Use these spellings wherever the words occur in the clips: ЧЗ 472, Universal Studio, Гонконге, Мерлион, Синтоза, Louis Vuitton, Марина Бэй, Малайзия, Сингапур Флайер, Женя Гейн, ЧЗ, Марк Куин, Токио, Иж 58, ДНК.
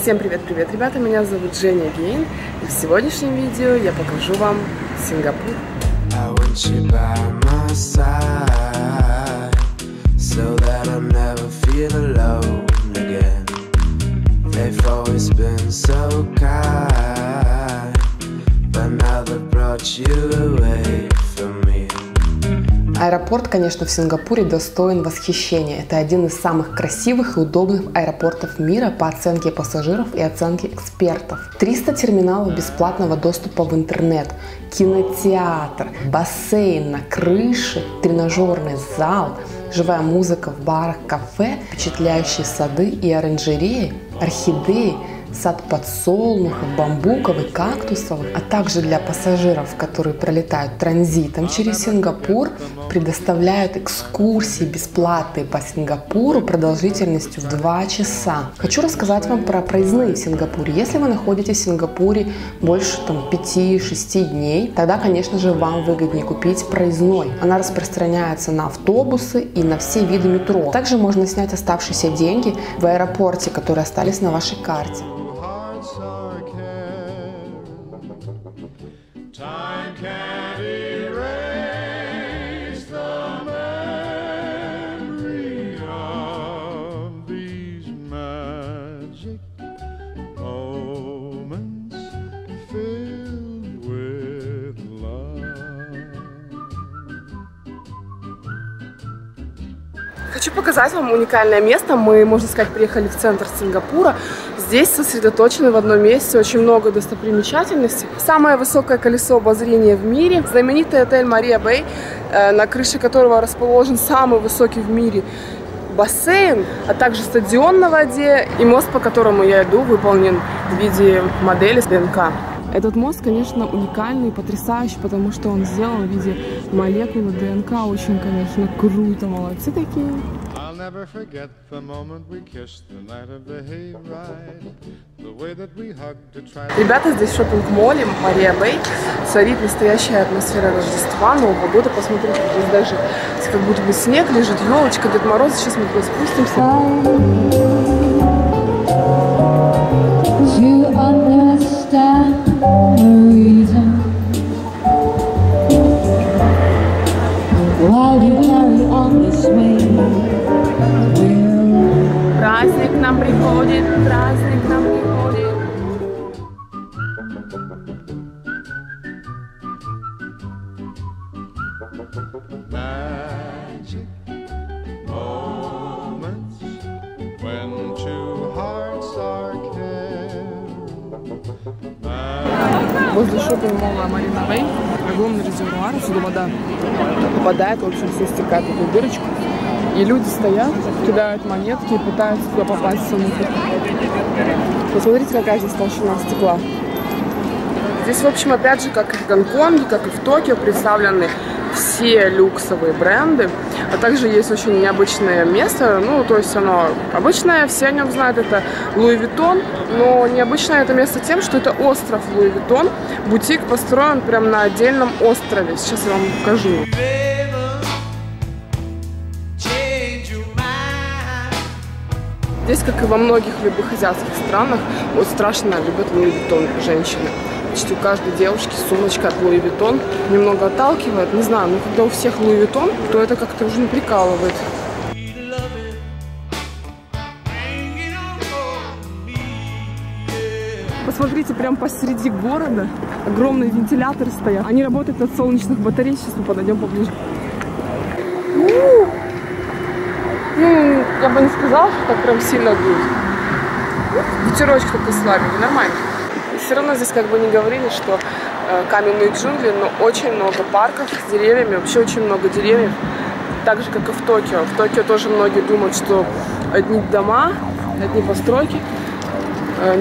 Всем привет, ребята! Меня зовут Женя Гейн, и в сегодняшнем видео я покажу вам Сингапур. Аэропорт, конечно, в Сингапуре достоин восхищения. Это один из самых красивых и удобных аэропортов мира по оценке пассажиров и оценке экспертов. 300 терминалов бесплатного доступа в интернет, кинотеатр, бассейн на крыше, тренажерный зал, живая музыка в барах, кафе, впечатляющие сады и оранжереи, орхидеи, сад подсолнухов, бамбуковых, кактусовых, а также для пассажиров, которые пролетают транзитом через Сингапур, предоставляют экскурсии бесплатные по Сингапуру продолжительностью в 2 часа. Хочу рассказать вам про проездные в Сингапуре. Если вы находитесь в Сингапуре больше 5-6 дней, тогда, конечно же, вам выгоднее купить проездной. Она распространяется на автобусы и на все виды метро. Также можно снять оставшиеся деньги в аэропорте, которые остались на вашей карте. Хочу показать вам уникальное место. Мы, можно сказать, приехали в центр Сингапура. Здесь сосредоточены в одном месте очень много достопримечательностей. Самое высокое колесо обозрения в мире, знаменитый отель Марина Бэй, на крыше которого расположен самый высокий в мире бассейн, а также стадион на воде и мост, по которому я иду, выполнен в виде модели с ДНК. Этот мост, конечно, уникальный и потрясающий, потому что он сделан в виде молекулы ДНК. Очень, конечно, круто, молодцы такие. Ребята, здесь шоппинг-молле Марина Бэй царит настоящая атмосфера Рождества, Нового года. Посмотрите, здесь даже как будто бы снег лежит, елочка, Дед Мороз. Сейчас мы туда спустимся. Праздник к нам приходит, праздник к нам приходит. Возле шоппинг-молла Марина Бэй огромный резервуар, сюда вода попадает, в общем, все стекает в эту дырочку. И люди стоят, кидают монетки и пытаются туда попасть внутрь. Посмотрите, какая здесь толщина стекла. Здесь, в общем, опять же, как и в Гонконге, как и в Токио, представлены все люксовые бренды. А также есть очень необычное место, ну, то есть оно обычное, все о нем знают, это Louis Vuitton. Но необычное это место тем, что это остров Louis Vuitton. Бутик построен прямо на отдельном острове. Сейчас я вам покажу. Здесь, как и во многих любых азиатских странах, вот страшно любят Louis Vuitton женщины. Почти у каждой девушки сумочка от Louis Vuitton, немного отталкивает. Не знаю, но когда у всех Louis Vuitton, то это как-то уже не прикалывает. Посмотрите, прям посреди города огромные вентиляторы стоят. Они работают от солнечных батарей. Сейчас мы подойдем поближе. Ну, я бы не сказала, что так прям сильно дует. Ветерочек только слабенький, нормально. Все равно здесь как бы не говорили, что каменные джунгли, но очень много парков с деревьями, вообще очень много деревьев. Так же, как и в Токио. В Токио тоже многие думают, что одни дома, одни постройки,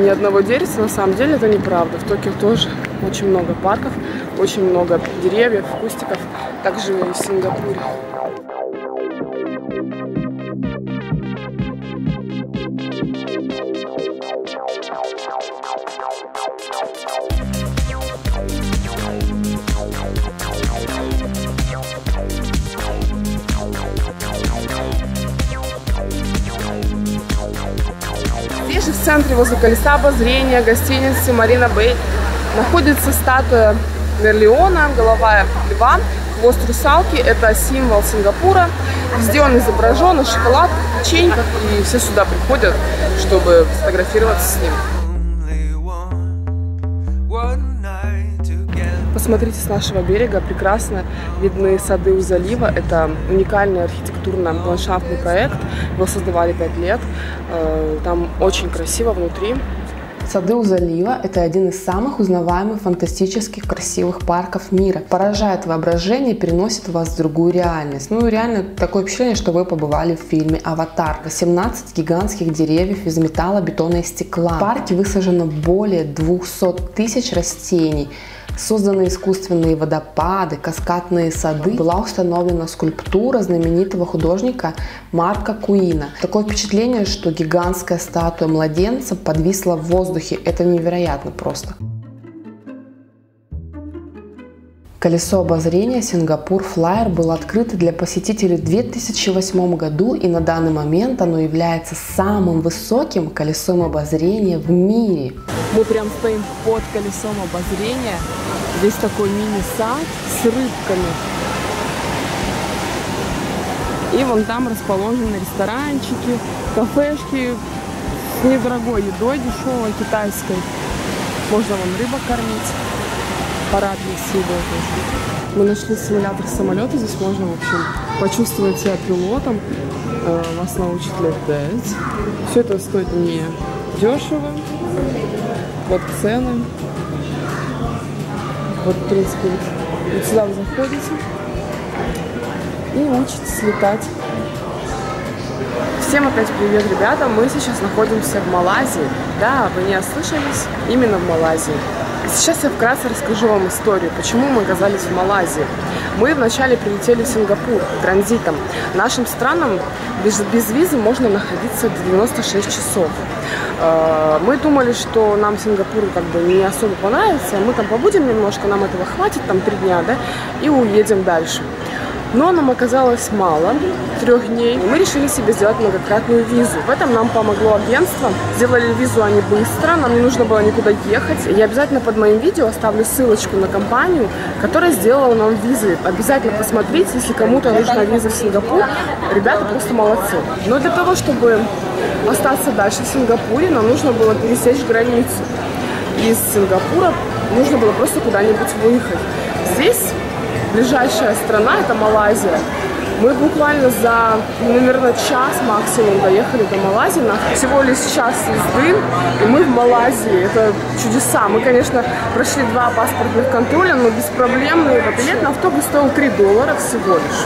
ни одного деревца. На самом деле это неправда. В Токио тоже очень много парков, очень много деревьев, кустиков. Также и в Сингапуре. В центре, возле колеса обозрения гостиницы Марина Бэй, находится статуя Мерлиона, голова льва, хвост русалки. Это символ Сингапура. Везде он изображен, на шоколадках, печеньках. И все сюда приходят, чтобы сфотографироваться с ним. Посмотрите, с нашего берега прекрасно видны сады у залива. Это уникальный архитектурно-ландшафтный проект. Его создавали 5 лет. Там очень красиво внутри. Сады у залива – это один из самых узнаваемых, фантастических, красивых парков мира. Поражает воображение, переносит вас в другую реальность. Ну, реально такое впечатление, что вы побывали в фильме «Аватар». 18 гигантских деревьев из металла, бетона и стекла. В парке высажено более 200 тысяч растений. Созданы искусственные водопады, каскадные сады. Была установлена скульптура знаменитого художника Марка Куина. Такое впечатление, что гигантская статуя младенца подвисла в воздухе. Это невероятно просто. Колесо обозрения Сингапур Флайер было открыто для посетителей в 2008 году, и на данный момент оно является самым высоким колесом обозрения в мире. Мы прям стоим под колесом обозрения. Здесь такой мини-сад с рыбками. И вон там расположены ресторанчики, кафешки с недорогой едой, дешевой, китайской. Можно вон рыбок кормить. Парад весело. Мы нашли симулятор самолета. Здесь можно, в общем, почувствовать себя пилотом. Вас научат летать. Все это стоит не дешево. Вот цены. Вот, в принципе, вот сюда вы заходите и учитесь летать. Всем опять привет, ребята. Мы сейчас находимся в Малайзии. Да, вы не ослышались, именно в Малайзии. Сейчас я вкратце расскажу вам историю, почему мы оказались в Малайзии. Мы вначале прилетели в Сингапур транзитом. Нашим странам без визы можно находиться 96 часов. Мы думали, что нам Сингапур как бы не особо понравится, мы там побудем немножко, нам этого хватит, там 3 дня, да, и уедем дальше. Но нам оказалось мало, 3 дней. Мы решили себе сделать многократную визу. В этом нам помогло агентство. Сделали визу они быстро, нам не нужно было никуда ехать. Я обязательно под моим видео оставлю ссылочку на компанию, которая сделала нам визы. Обязательно посмотрите, если кому-то нужна виза в Сингапур. Ребята просто молодцы. Но для того, чтобы остаться дальше в Сингапуре, нам нужно было пересечь границу. Из Сингапура нужно было просто куда-нибудь выехать. Здесь ближайшая страна – это Малайзия. Мы буквально за, наверное, час максимум доехали до Малайзии. Всего лишь час езды, и мы в Малайзии. Это чудеса. Мы, конечно, прошли 2 паспортных контроля, но без проблем. Билет на автобус стоил $3 всего лишь.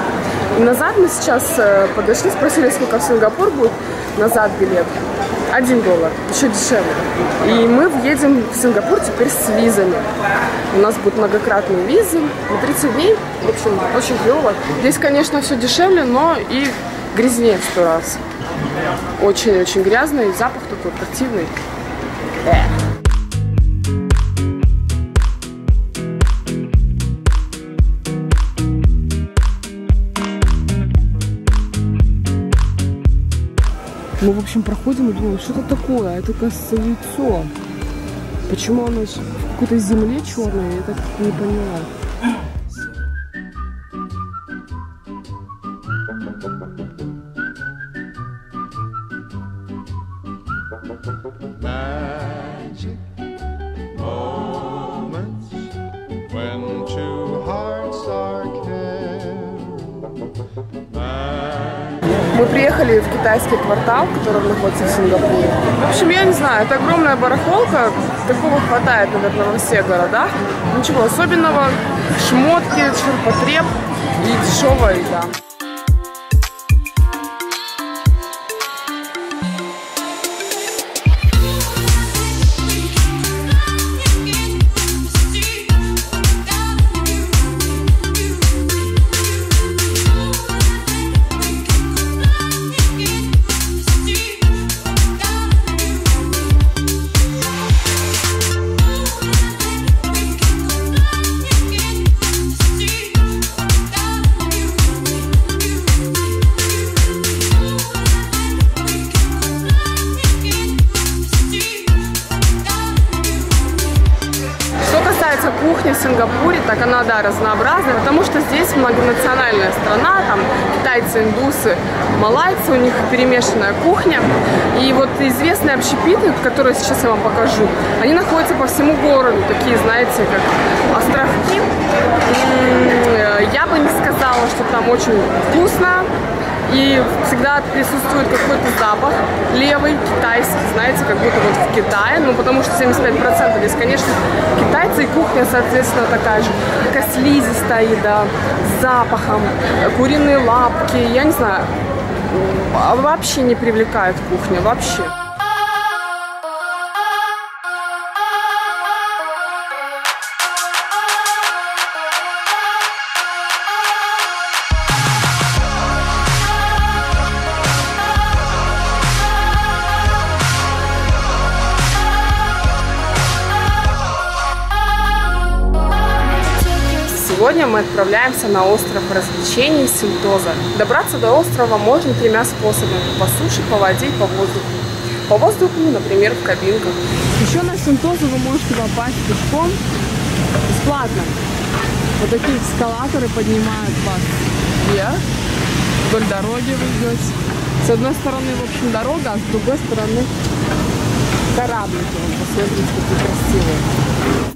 И назад мы сейчас подошли, спросили, сколько в Сингапур будет назад билет. $1, еще дешевле. И мы въедем в Сингапур теперь с визами. У нас будут многократные визы на 30 дней. В общем, очень клево. Здесь, конечно, все дешевле, но и грязнее в 100 раз. Очень-очень грязный, запах такой противный. Мы, в общем, проходим и думаем, что это такое, это, кажется, яйцо. Почему оно в какой-то земле черное, я так не поняла. Мы приехали в китайский квартал, который находится в Сингапуре. В общем, я не знаю, это огромная барахолка. Такого хватает, наверное, во всех городах. Ничего особенного. Шмотки, ширпотреб и дешевая еда. нравится кухня в Сингапуре, так она, да, разнообразная, потому что здесь многонациональная страна, там китайцы, индусы, малайцы, у них перемешанная кухня. И вот известные общепиты, которые сейчас я вам покажу, они находятся по всему городу, такие, знаете, как островки. Я бы не сказала, что там очень вкусно. И всегда присутствует какой-то запах левый, китайский, знаете, как будто вот в Китае, ну потому что 75% здесь, конечно, китайцы, и кухня, соответственно, такая же, такая слизистая еда, с запахом, куриные лапки, я не знаю, вообще не привлекает кухня, вообще. Сегодня мы отправляемся на остров развлечений Синтоза. Добраться до острова можно тремя способами: по суше, по воде и по воздуху. По воздуху, например, в кабинках. Еще на Синтозу вы можете попасть пешком бесплатно. Вот такие эскалаторы поднимают вас вверх. Вдоль дороги вы идете. С одной стороны, в общем, дорога, а с другой стороны кораблики. Посмотрите, какие красивые.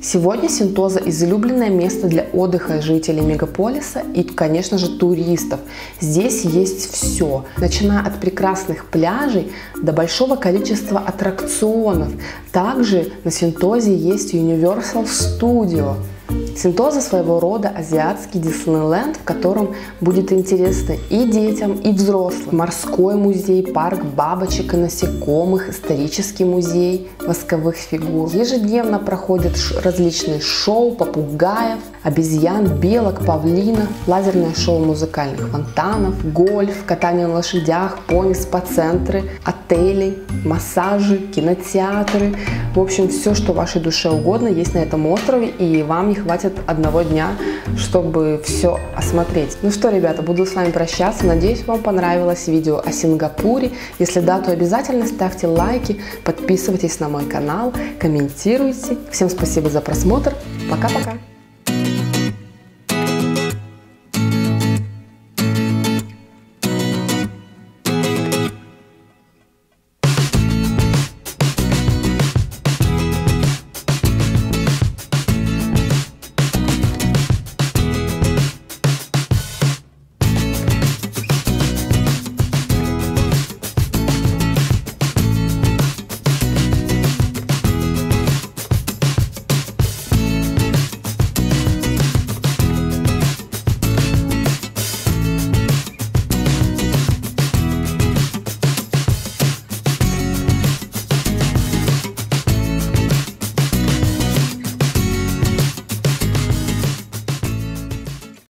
Сегодня Синтоза – излюбленное место для отдыха жителей мегаполиса и, конечно же, туристов. Здесь есть все, начиная от прекрасных пляжей до большого количества аттракционов. Также на Синтозе есть Universal Studio. Синтоза – своего рода азиатский Диснейленд, в котором будет интересно и детям, и взрослым. Морской музей, парк бабочек и насекомых, исторический музей восковых фигур. Ежедневно проходят различные шоу попугаев, обезьян, белок, павлинов, лазерное шоу музыкальных фонтанов, гольф, катание на лошадях, пони, спа-центры, отели, массажи, кинотеатры. В общем, все, что вашей душе угодно, есть на этом острове, и вам не хватит одного дня, чтобы все осмотреть. Ну что, ребята, буду с вами прощаться. Надеюсь, вам понравилось видео о Сингапуре. Если да, то обязательно ставьте лайки, подписывайтесь на мой канал, комментируйте. Всем спасибо за просмотр. Пока-пока.